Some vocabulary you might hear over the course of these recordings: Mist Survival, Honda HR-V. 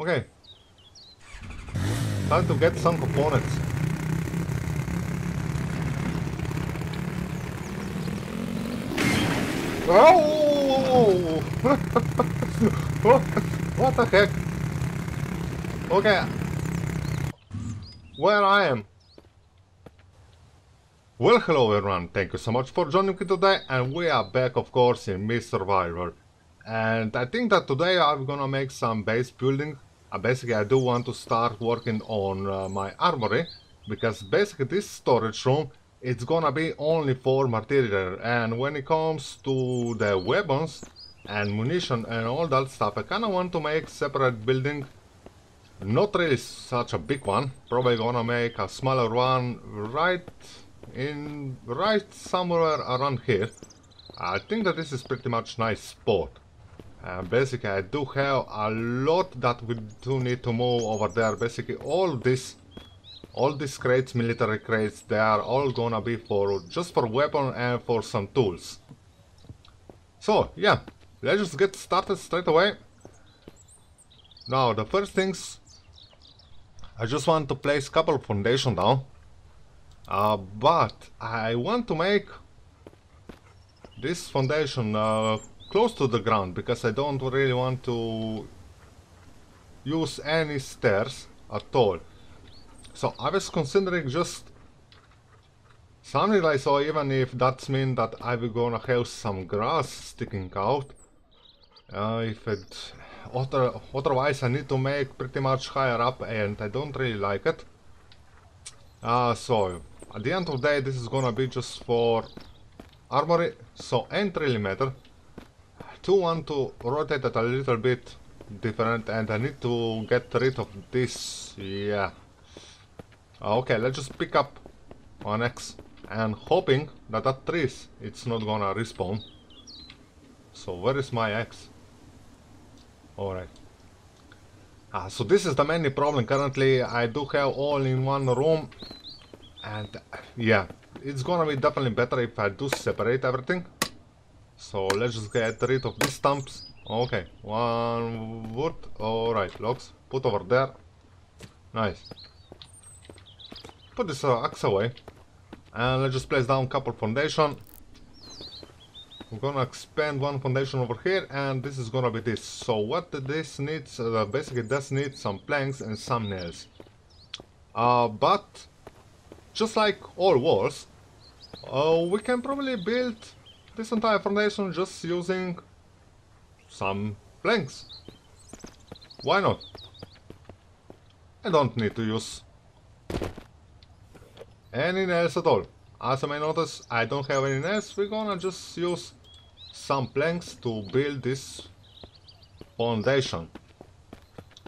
Okay. Time to get some components. Oh! What the heck? Okay. Where I am. Well, hello everyone. Thank you so much for joining me today, and we are back, of course, in Mist Survival. And I think that today I'm gonna make some base building. Basically, I do want to start working on my armory, because basically this storage room, it's gonna be only for material, and when it comes to the weapons and munition and all that stuff, I kinda want to make separate building. Not really such a big one. Probably gonna make a smaller one right somewhere around here. I think that this is pretty much nice spot. Basically, I do have a lot that we do need to move over there. Basically, all these crates, military crates, they are all gonna be just for weapon and for some tools. So yeah, let's just get started straight away. Now the first things, I just want to place a couple of foundation down, but I want to make this foundation close to the ground, because I don't really want to use any stairs at all. So I was considering just something like so, even if that means that I'm gonna have some grass sticking out. Otherwise I need to make pretty much higher up, and I don't really like it. So at the end of the day, this is gonna be just for armory, so ain't really matter. I do want to rotate it a little bit different, and I need to get rid of this, yeah. Okay, let's just pick up an axe and hoping that that trees, it's not gonna respawn. So where is my axe? Alright. So this is the main problem currently. I do have all in one room, and yeah, it's gonna be definitely better if I do separate everything. So let's just get rid of these stumps. Okay, one wood. Alright, logs, put over there. Nice. Put this axe away, and let's just place down a couple foundation. I'm gonna expand one foundation over here, and this is gonna be this. So what this needs, basically this needs some planks and some nails. But just like all walls, we can probably build this entire foundation just using some planks. Why not? I don't need to use any nails at all. As you may notice, I don't have any nails. We're gonna just use some planks to build this foundation,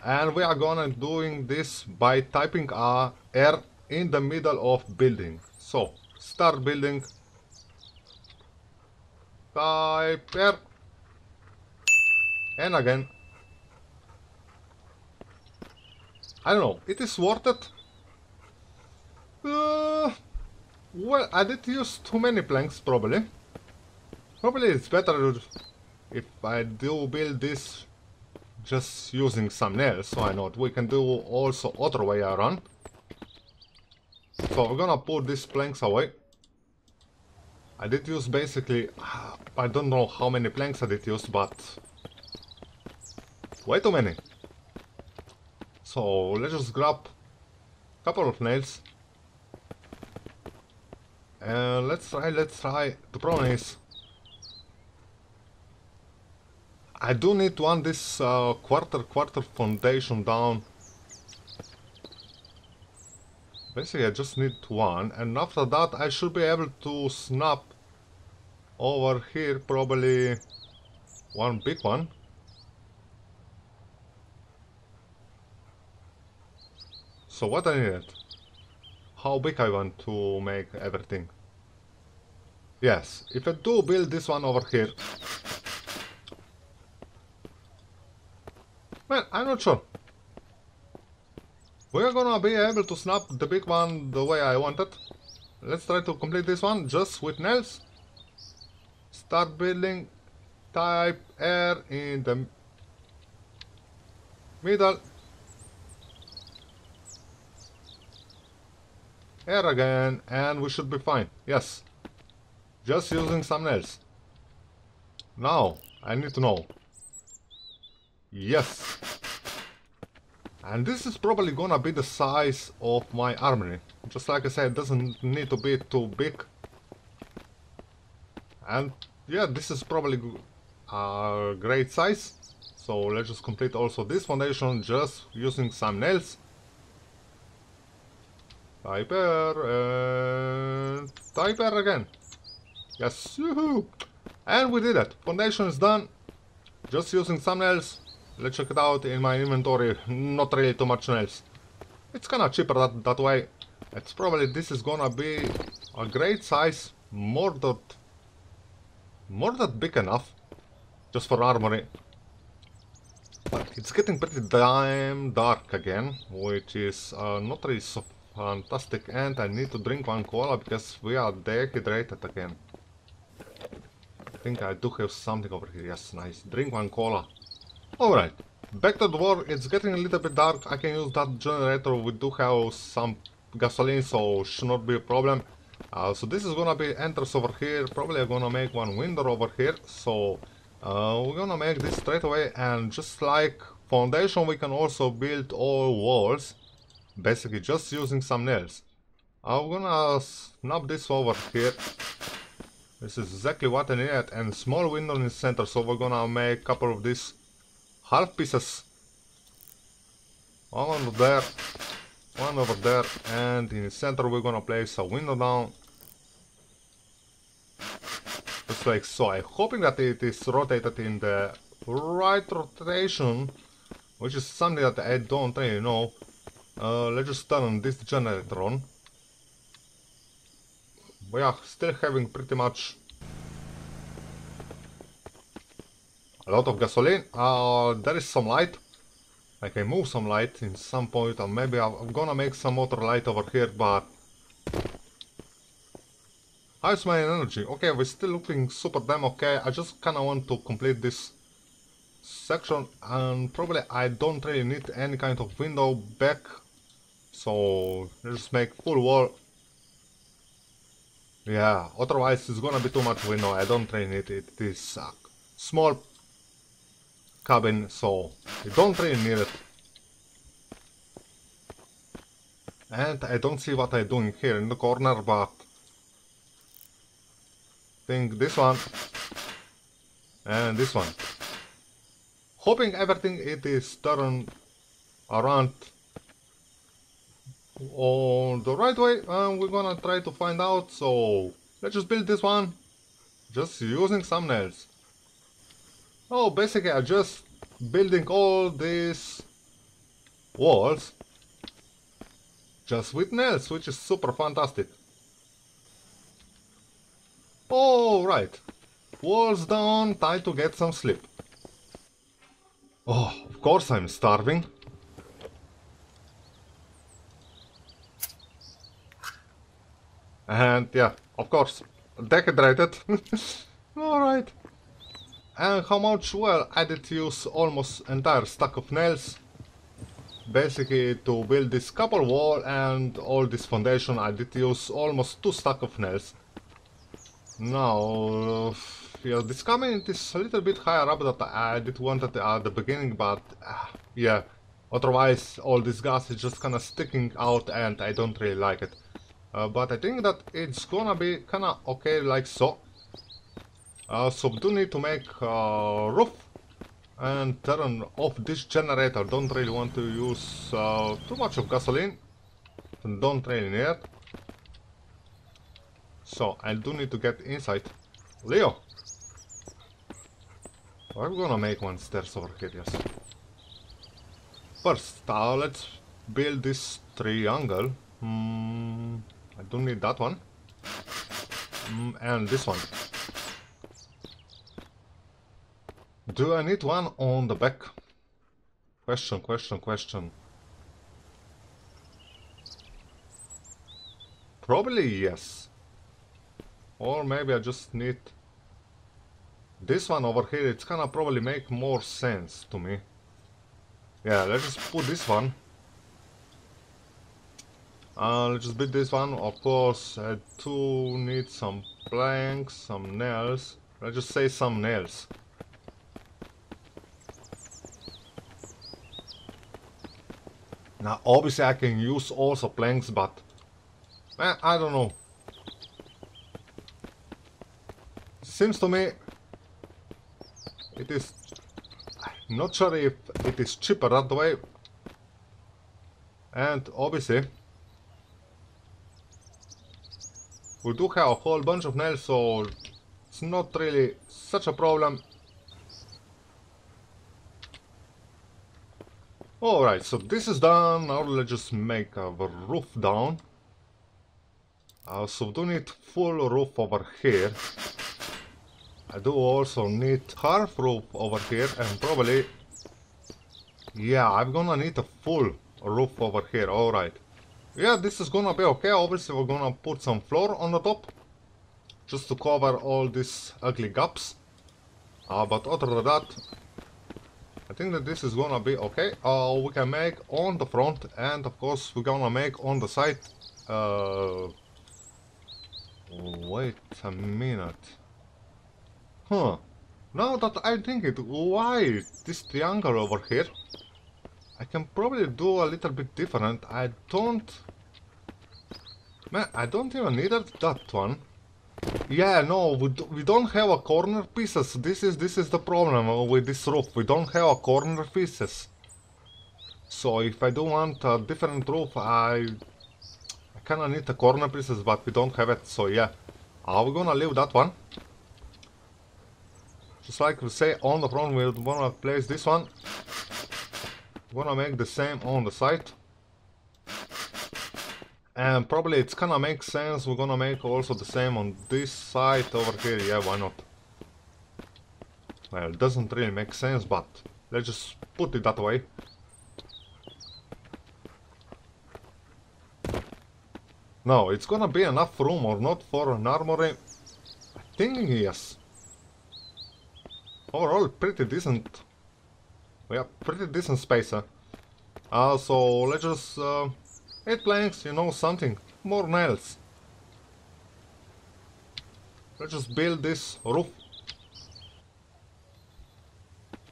and we are gonna doing this by typing R in the middle of building. So start building, type R, and again. I don't know, it is worth it. Well, I did use too many planks, probably. Probably it's better if I do build this just using some nails, why not? We can do also other way around. So we're gonna put these planks away. I did use basically, I don't know how many planks I did use, but way too many. So let's just grab a couple of nails. Let's try. The problem is, I do need to want this quarter foundation down. Basically, I just need one, and after that I should be able to snap over here probably one big one. So what I need? How big I want to make everything. Yes, if I do build this one over here. Well, I'm not sure. We're gonna be able to snap the big one the way I want it. Let's try to complete this one just with nails. Start building, type R in the middle, air again and we should be fine. Yes. Just using some nails. Now, I need to know. Yes. And this is probably gonna be the size of my armory. Just like I said, it doesn't need to be too big. And yeah, this is probably a great size. So let's just complete also this foundation just using some nails. Type air again. Yes, woohoo! And we did it. Foundation is done. Just using some nails. Let's check it out in my inventory. Not really too much nails. It's kinda cheaper that way. It's probably this is gonna be a great size. More than big enough. Just for armory. But it's getting pretty damn dark again, which is not really so fantastic, and I need to drink one cola because we are dehydrated again. I think I do have something over here. Yes, nice. Drink one cola. Alright, back to the war. It's getting a little bit dark. I can use that generator. We do have some gasoline, so should not be a problem. So this is gonna be entrance over here. Probably I'm gonna make one window over here. So we're gonna make this straight away, and just like foundation we can also build all walls. Basically just using some nails. I'm gonna snap this over here. This is exactly what I need, and small window in the center, so we're gonna make a couple of these half pieces. One over there, one over there, and in the center we're gonna place a window down. Just like so. I'm hoping that it is rotated in the right rotation, which is something that I don't really know. Let's just turn this generator on. We are still having pretty much a lot of gasoline. There is some light. I can move some light in some point, or maybe I'm gonna make some motor light over here, but how's my energy? Okay, we're still looking super damn okay. I just kinda want to complete this section, and probably I don't really need any kind of window back, so let's make full wall. Yeah, otherwise it's gonna be too much window. I don't really need it. It is a small cabin, so I don't really need it. And I don't see what I'm doing here in the corner, but I think this one and this one. Hoping everything it is turned around on the right way, and we're gonna try to find out. So let's just build this one just using some nails. Oh, basically I'm just building all these walls just with nails, which is super fantastic. Alright, walls down, time to get some sleep. Oh, of course I'm starving. And yeah, of course, dehydrated. Alright. And how much? Well, I did use almost entire stack of nails. Basically, to build this couple wall and all this foundation, I did use almost 2 stacks of nails. Now... yeah, this comment is a little bit higher up than I did want it at the beginning, but yeah, otherwise all this gas is just kinda sticking out and I don't really like it. But I think that it's gonna be kinda okay like so. So we do need to make a roof and turn off this generator. Don't really want to use too much of gasoline, don't really need it. So I do need to get inside. Leo! I'm gonna make one stairs over here, yes. First, let's build this triangle. I don't need that one. And this one. Do I need one on the back? Question. Probably yes. Or maybe I just need... this one over here, it's gonna probably make more sense to me. Yeah, let's just put this one. Let's just build this one. Of course, I do need some planks, some nails. Let's just say some nails. Now, obviously, I can use also planks, but I don't know. Seems to me it is. I'm not sure if it is cheaper that way. And obviously, we do have a whole bunch of nails, so it's not really such a problem. Alright, so this is done. Now let's just make our roof down. So we do need full roof over here. I do also need half roof over here, and probably, yeah, I'm gonna need a full roof over here. Alright. Yeah, this is gonna be okay. Obviously, we're gonna put some floor on the top, just to cover all these ugly gaps. But other than that, I think that this is gonna be okay. We can make on the front, and of course, we're gonna make on the side. Wait a minute. Huh. Now that I think it, why this triangle over here? I can probably do a little bit different. I don't even need that one. Yeah, no, we don't have a corner pieces. This is the problem with this roof. We don't have a corner pieces. So if I do want a different roof, I kinda need the corner pieces, but we don't have it. So yeah, we're gonna leave that one. Just like we say on the front, we're gonna place this one. Gonna make the same on the side, and probably it's gonna make sense. We're gonna make also the same on this side over here. Yeah, why not? Well, it doesn't really make sense, but let's just put it that way. Now, it's gonna be enough room or not for an armory? I think yes. Overall, pretty decent. Yeah, pretty decent space, huh? So let's just 8 planks, you know, something more nails. Let's just build this roof.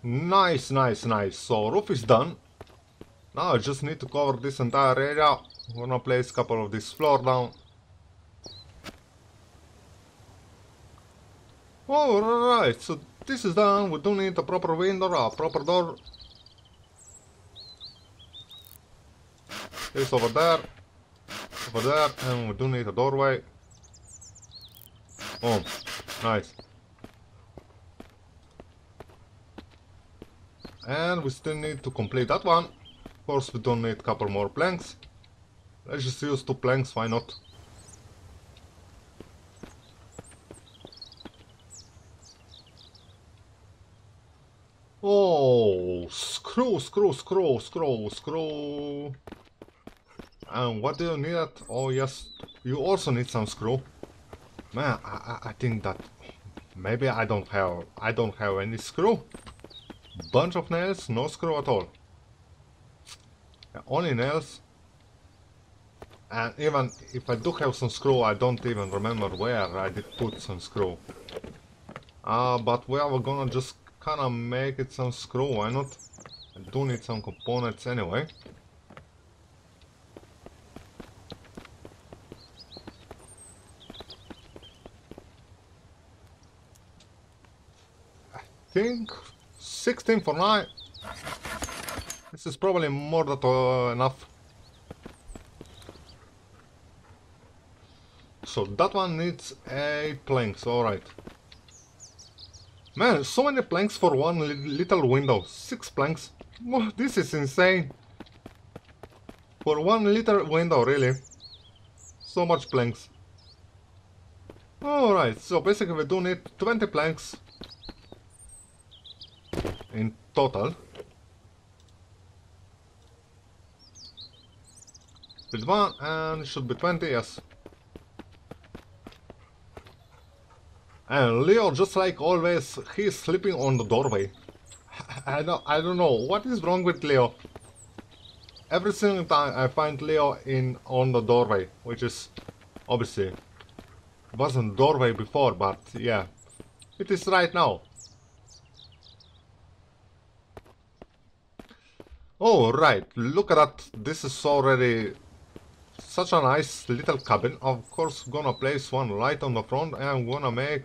Nice, nice, nice. So roof is done. Now I just need to cover this entire area. I'm gonna place a couple of this floor down. Alright, so this is done. We do need a proper window, a proper door. This over there, and we do need a doorway. Oh, nice. And we still need to complete that one. Of course, we don't need a couple more planks. Let's just use 2 planks, why not? Oh, screw. And what do you need? Oh, yes, you also need some screw. Man, I think that maybe I don't have any screw. Bunch of nails, no screw at all. Only nails. And even if I do have some screw, I don't even remember where I did put some screw. But we are gonna just kinda make it some screw, why not? I do need some components anyway. I think 16 for now. This is probably more than enough. So that one needs 8 planks, alright. Man, so many planks for one little window. 6 planks. Oh, this is insane. For one little window, really. So much planks. Alright, so basically we do need 20 planks in total. With 1, and it should be 20, yes. And Leo, just like always, he's sleeping on the doorway. I don't know what is wrong with Leo. Every single time I find Leo on the doorway, which is obviously wasn't doorway before, but yeah, it is right now. Oh right, look at that. This is already such a nice little cabin. Of course, gonna place one light on the front, and I'm gonna make.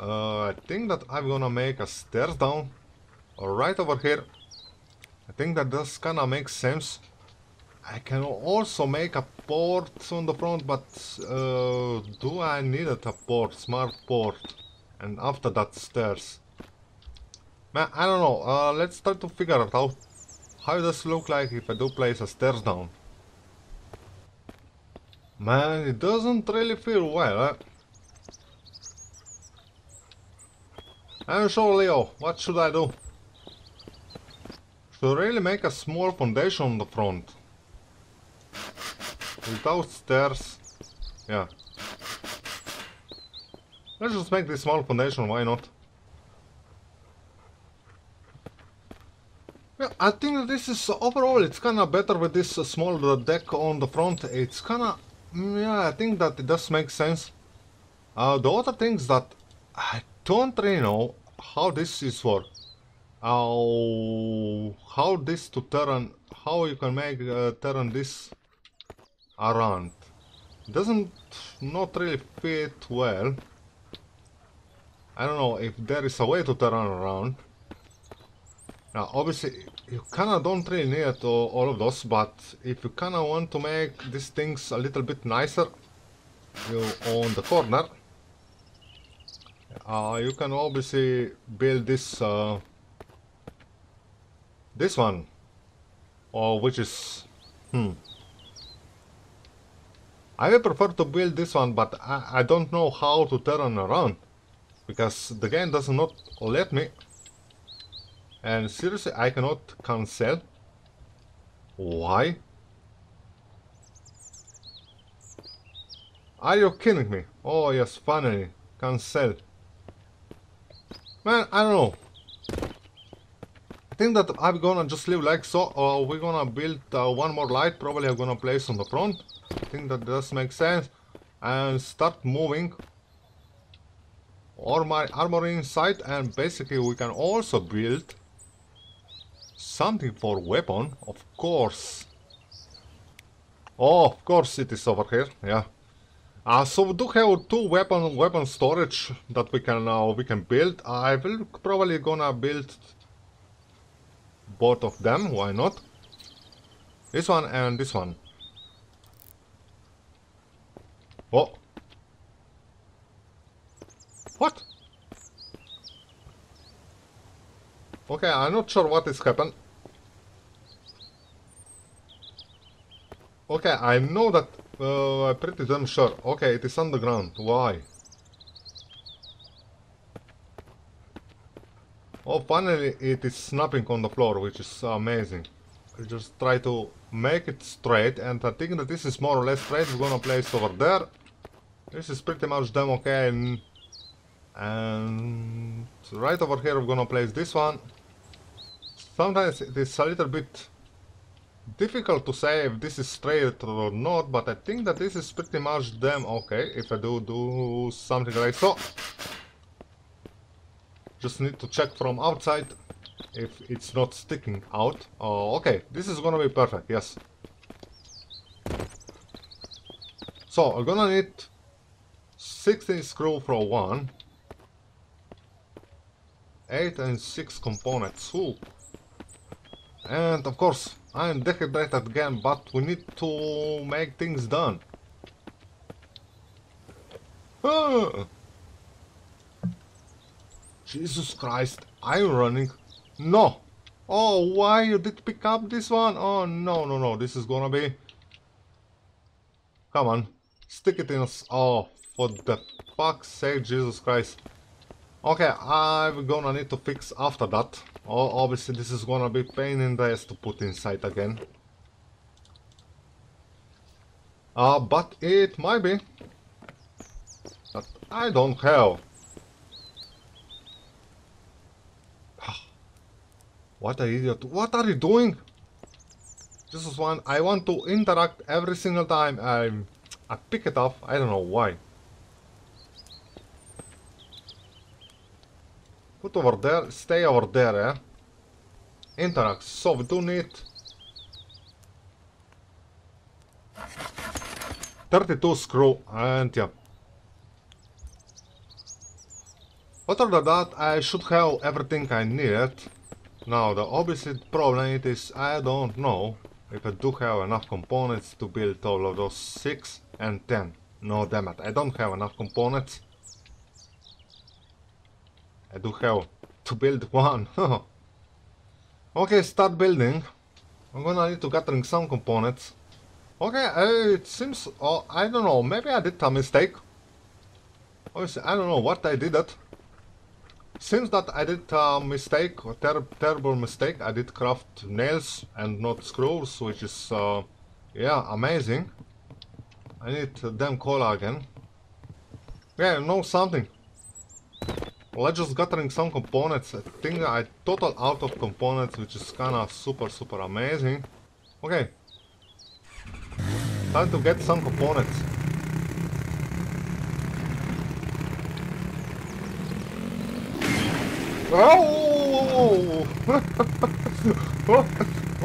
I think that I'm gonna make a stairs down, right over here. I think that does kinda make sense. I can also make a port on the front, but do I need a port, smart port? And after that stairs. Man, I don't know, let's try to figure it out. How does it look like if I do place a stairs down? Man, it doesn't really feel well, eh? I'm sure, Leo, what should I do? To really make a small foundation on the front. Without stairs. Yeah. Let's just make this small foundation, why not? Yeah, I think this is overall it's kinda better with this small deck on the front. It's kinda, yeah, I think that it does make sense. The other things that I don't really know how this is work. How this to turn, how you can make turn this around. Doesn't not really fit well. I don't know if there is a way to turn around. Now obviously you kinda don't really need all of those, but if you kinda want to make these things a little bit nicer, you on the corner, you can obviously build this this one, or which is, I would prefer to build this one, but I don't know how to turn around, because the game does not let me, and seriously I cannot cancel, why? Are you kidding me? Oh yes, finally, cancel. Man, I don't know. I think that I'm gonna just leave like so. We're gonna build one more light, probably I'm gonna place on the front. I think that does make sense. And start moving. Or my armor inside, and basically we can also build something for weapon, of course. Oh, of course it is over here, yeah. So we do have two weapon storage that we can build. I will probably gonna build both of them, why not? This one and this one. Oh. What? Okay, I'm not sure what is happened. Okay, I know that, I'm pretty damn sure. Okay, it is underground, why? Oh, finally it is snapping on the floor, which is amazing. I just try to make it straight, and I think that this is more or less straight. We're gonna place over there. This is pretty much damn okay. And right over here we're gonna place this one. Sometimes it is a little bit difficult to say if this is straight or not, but I think that this is pretty much damn okay if I do something like so. Just need to check from outside if it's not sticking out. Oh, okay, this is gonna be perfect, yes. So, I'm gonna need 16 screw for one, 8 and 6 components. Ooh. And of course, I'm dehydrated again, but we need to make things done. Ah. Jesus Christ, I'm running. No! Oh, why you did pick up this one? Oh, no, no, no, this is gonna be... Come on, stick it in us. Oh, for the fuck's sake, Jesus Christ. Okay, I'm gonna need to fix after that. Oh, obviously this is gonna be pain in the ass to put inside again. But it might be that I don't have. What an idiot. What are you doing? This is one I want to interact every single time I pick it up. I don't know why. Put over there, stay over there, eh? Interact, so we do need 32 screw, and yeah. Other than that, I should have everything I need. Now, the obvious problem it is I don't know if I do have enough components to build all of those 6 and 10. No, damn it, I don't have enough components. I do have to build one. Okay, start building. I'm gonna need to gathering some components. Okay, it seems... Oh, I don't know, maybe I did a mistake. Obviously, I don't know what I did. Seems that I did a mistake, a terrible mistake. I did craft nails and not screws, which is, yeah, amazing. I need them cola again. Yeah, you know something. Let's just gathering some components. I think I total out of components, which is kinda super amazing. Okay. Time to get some components. Oh!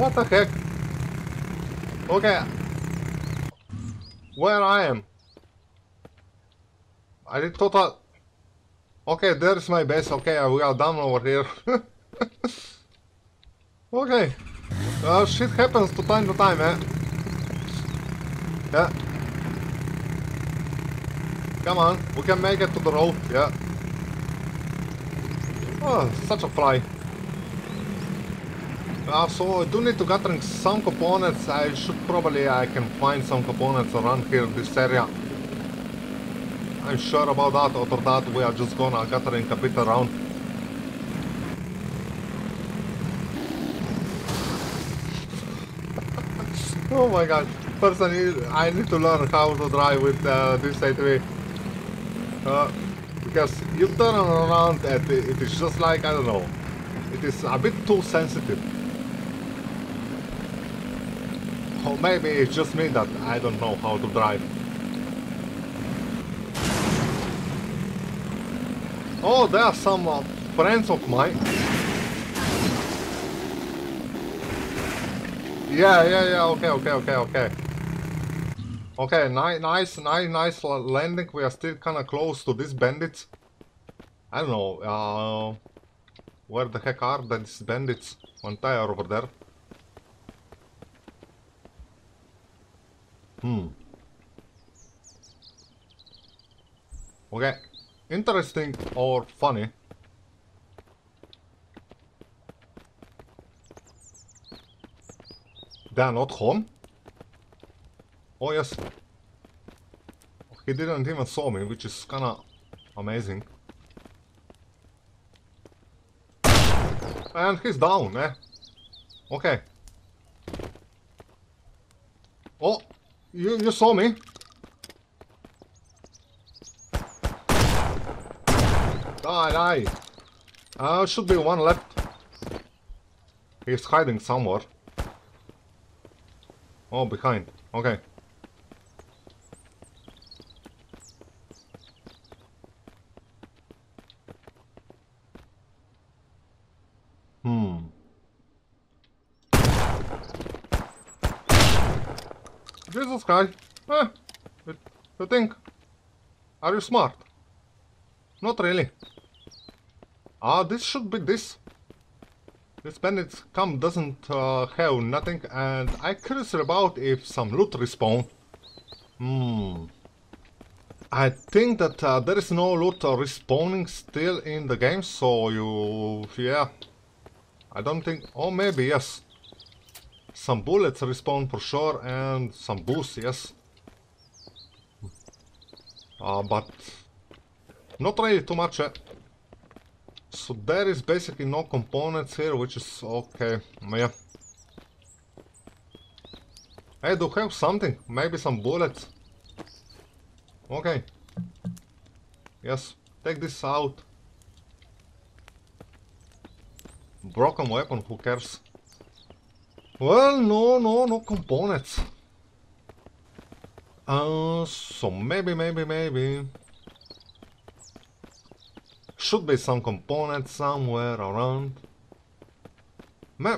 What the heck? Okay. Where I am? I did total... Okay, there's my base. Okay, we are done over here. Okay. Shit happens to time to time, eh? Yeah. Come on, we can make it to the road, yeah. Oh, such a fly. So I do need to gather some components. I should probably, I can find some components around here, this area. I'm sure about that. After that, we are just gonna gathering a bit around. Oh my god! Personally, I need to learn how to drive with this ATV, because you turn around and it is just like, I don't know. It is a bit too sensitive. Or maybe it's just me that I don't know how to drive. Oh, there are some friends of mine. Yeah, okay. Okay, nice landing. We are still kinda close to these bandits. I don't know, where the heck are these bandits? One tire over there. Okay. Interesting or funny. They are not home? Oh yes. He didn't even saw me, which is kinda amazing. And he's down, eh? Okay. Oh, you saw me? Die. Should be one left. He's hiding somewhere. Oh, behind. Okay. Jesus Christ. You think? Are you smart? Not really. Ah, this should be this. This bandit's camp doesn't have nothing, and I'm curious about if some loot respawn. I think that there is no loot respawning still in the game, so yeah. I don't think... Oh, maybe, yes. Some bullets respawn for sure, and some boosts, yes. But... not really too much, eh? So there is basically no components here, which is okay, yeah. I do have something, maybe some bullets. Okay. Yes, take this out. Broken weapon, who cares? Well, no components. So maybe. Should be some components somewhere around.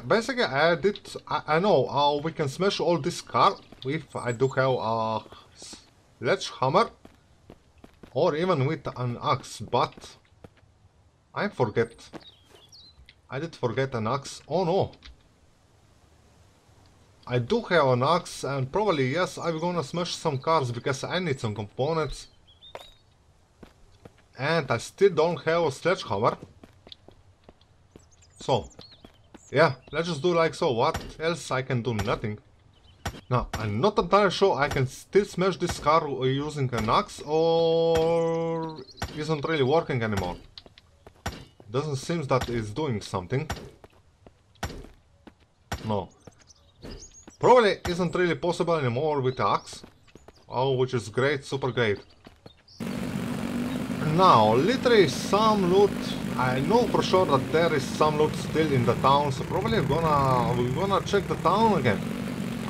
Basically, I know how we can smash all this car if I do have a sledgehammer. Or even with an axe, but I forget. I did forget an axe. Oh no. I do have an axe, and probably yes, I'm gonna smash some cars because I need some components. And I still don't have a sledgehammer. So, yeah, let's just do like so. What else I can do? Nothing. Now, I'm not entirely sure I can still smash this car using an axe, or isn't really working anymore. Doesn't seem that it's doing something. No. Probably isn't really possible anymore with the axe. Oh, which is great, super great. Now, literally some loot. I know for sure that there is some loot still in the town, so probably we're gonna check the town again.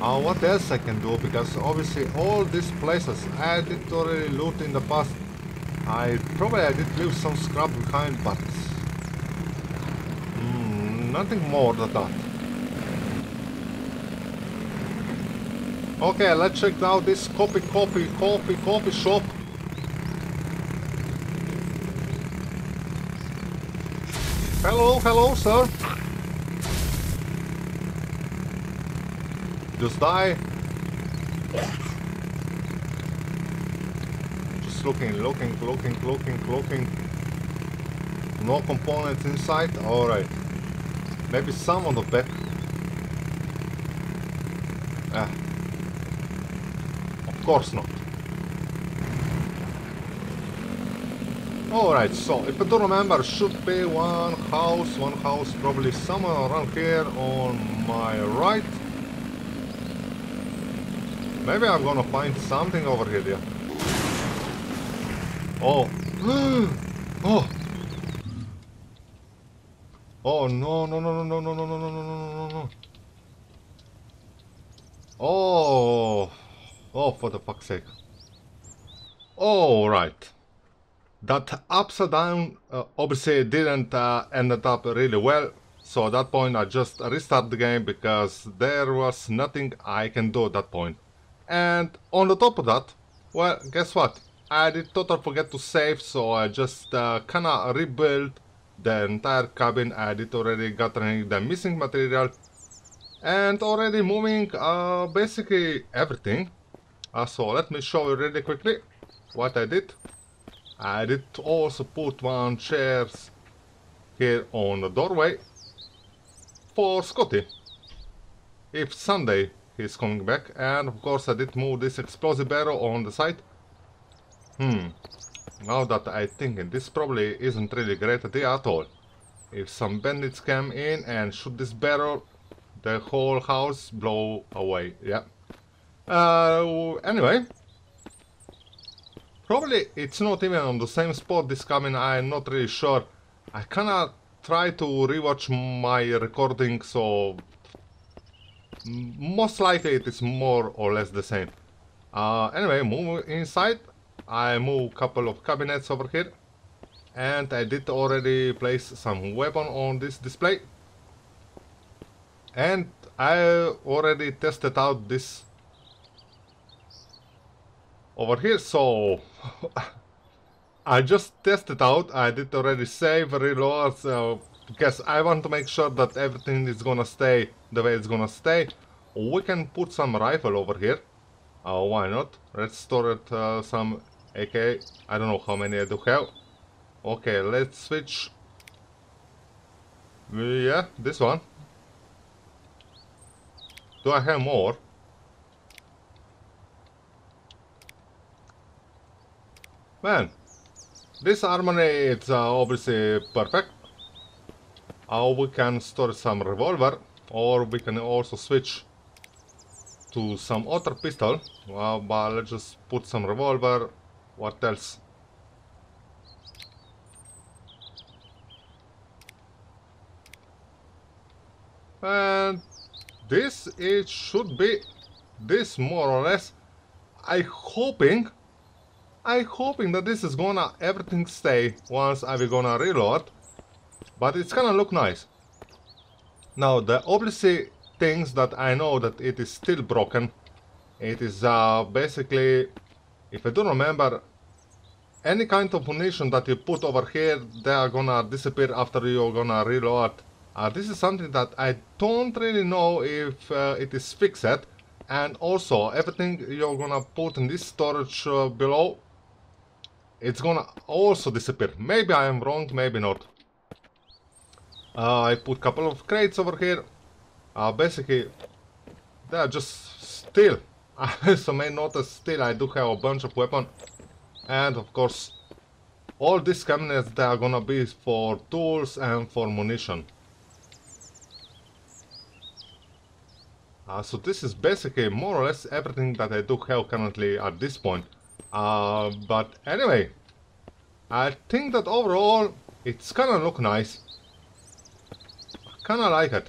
What else I can do, because obviously all these places I did already loot in the past. I did leave some scrap behind, but nothing more than that. Okay, let's check out this copy shop. Hello sir. Just die. Just looking. No components inside. All right. Maybe some on the back. Of course not. All right. So if I do remember, should be one house probably somewhere around here on my right. Maybe I'm gonna find something over here. Oh. Oh. Oh no. Oh, for the fuck's sake. All right. That upside down obviously didn't end up really well. So at that point I just restart the game because there was nothing I can do at that point. And on the top of that, well, guess what? I did totally forget to save, so I just kinda rebuilt the entire cabin. I did already gotten the missing material and already moving basically everything. So let me show you really quickly what I did. I did also put one chair here on the doorway for Scotty, if someday he's coming back. And of course I did move this explosive barrel on the side. Now that I think, this probably isn't really a great idea at all. If some bandits come in and shoot this barrel, the whole house blow away. Yeah. Anyway, probably it's not even on the same spot this coming. I'm not really sure. I kinda try to rewatch my recording, so most likely it is more or less the same. Anyway, move inside. I move a couple of cabinets over here, and I did already place some weapon on this display, and I already tested out this over here, so I just tested out. I did already save, reload, because I want to make sure that everything is gonna stay the way it's gonna stay. We can put some rifle over here. Why not? Let's store it, some AK. I don't know how many I do have. Okay, let's switch. Yeah, this one. Do I have more? Man, this armory is obviously perfect. We can store some revolver, or we can also switch to some other pistol. But let's just put some revolver. What else? And this it should be this more or less. I hoping that this is gonna everything stay once I will gonna reload, but it's gonna look nice. Now the obviously things that I know that it is still broken, it is basically, if I don't remember, any kind of munition that you put over here, they are gonna disappear after you're gonna reload. This is something that I don't really know if it is fixed, and also everything you're gonna put in this storage below, it's gonna also disappear. Maybe I am wrong, maybe not. I put a couple of crates over here. Basically, they are just still. I also may notice still I do have a bunch of weapons. And of course, all these cabinets, they are gonna be for tools and for munition. So this is basically more or less everything that I do have currently at this point. But anyway, I think that overall it's gonna look nice. I kinda like it.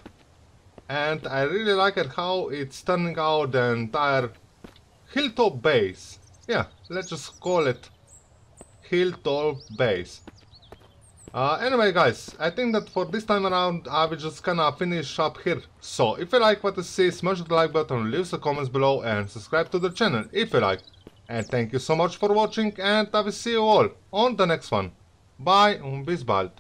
And I really like it how it's turning out the entire hilltop base. Yeah, let's just call it hilltop base. Anyway guys, I think that for this time around I will just kinda finish up here. So if you like what you see, smash the like button, leave the comments below and subscribe to the channel if you like. And thank you so much for watching, and I will see you all on the next one. Bye und bis bald.